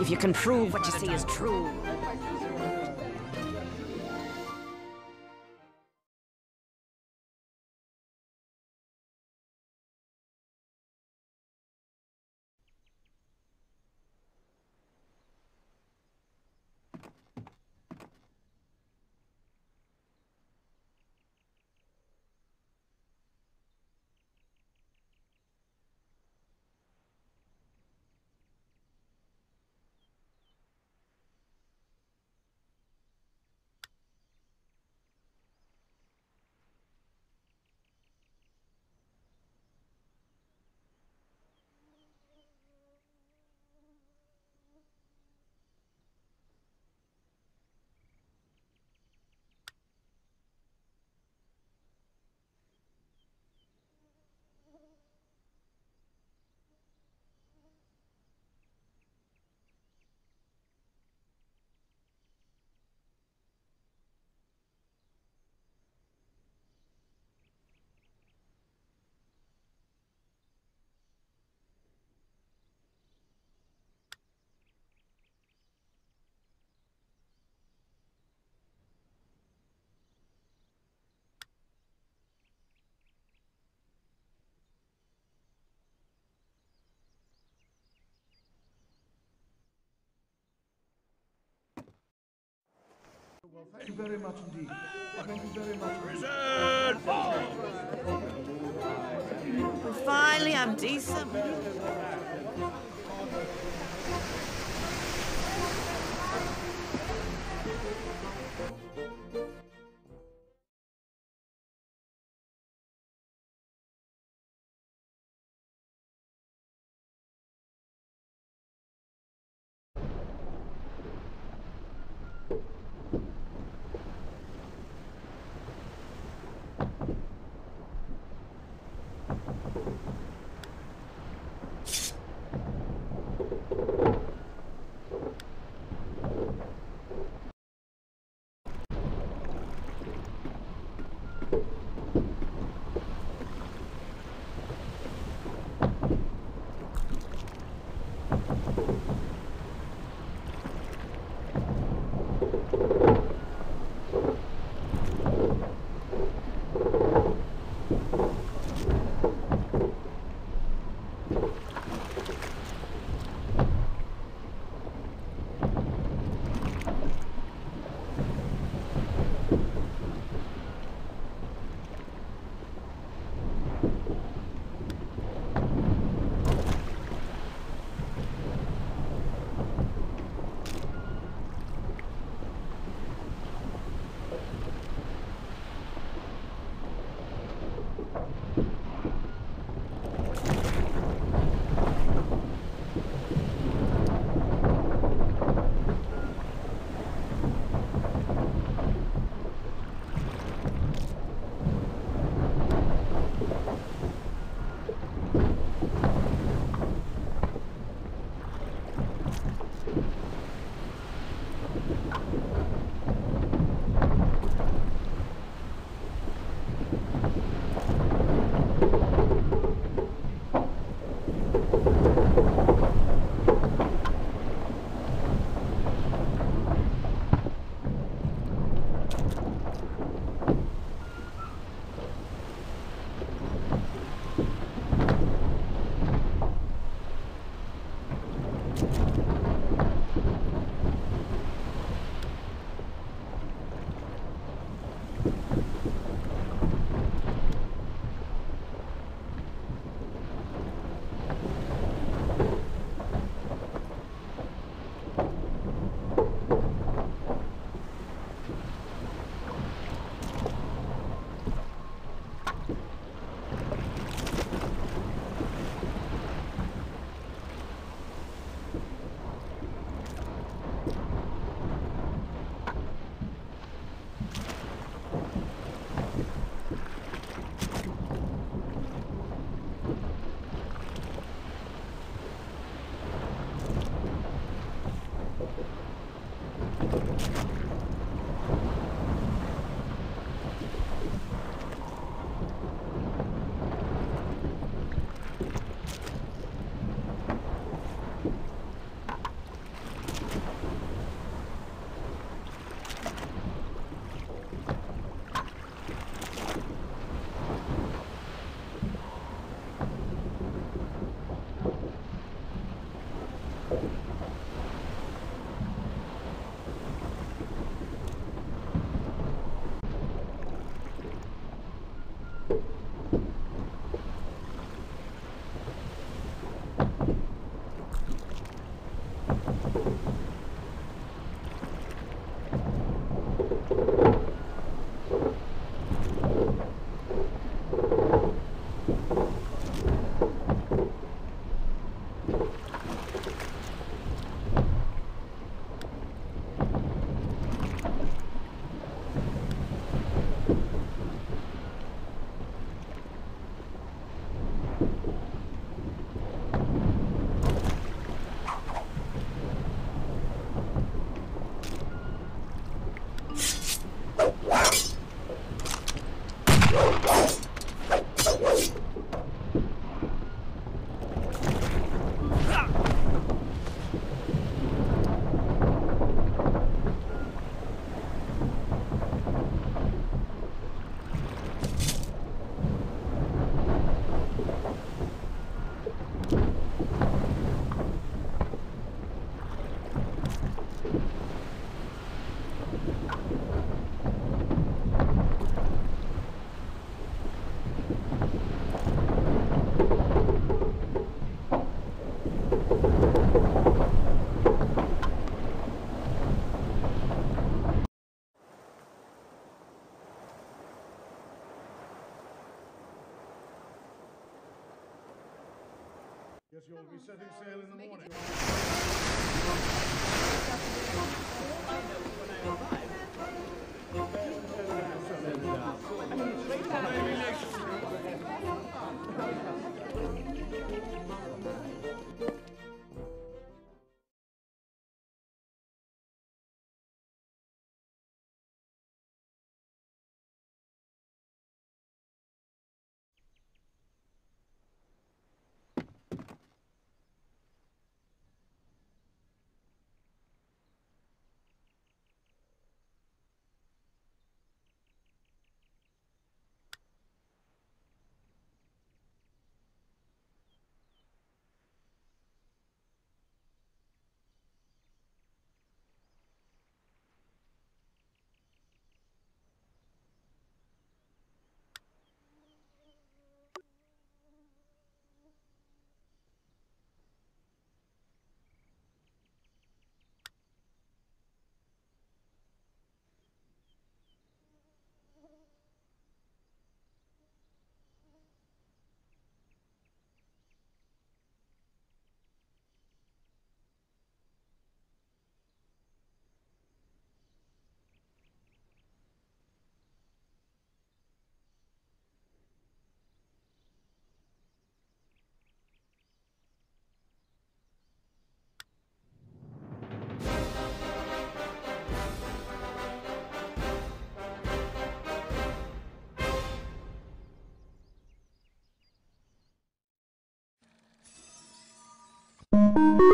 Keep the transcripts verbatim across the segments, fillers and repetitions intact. if you can prove what you say is true. Well, thank you very much indeed. Thank you very much. Well, finally, I'm decent. You'll be setting sail in the morning.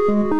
Thank you.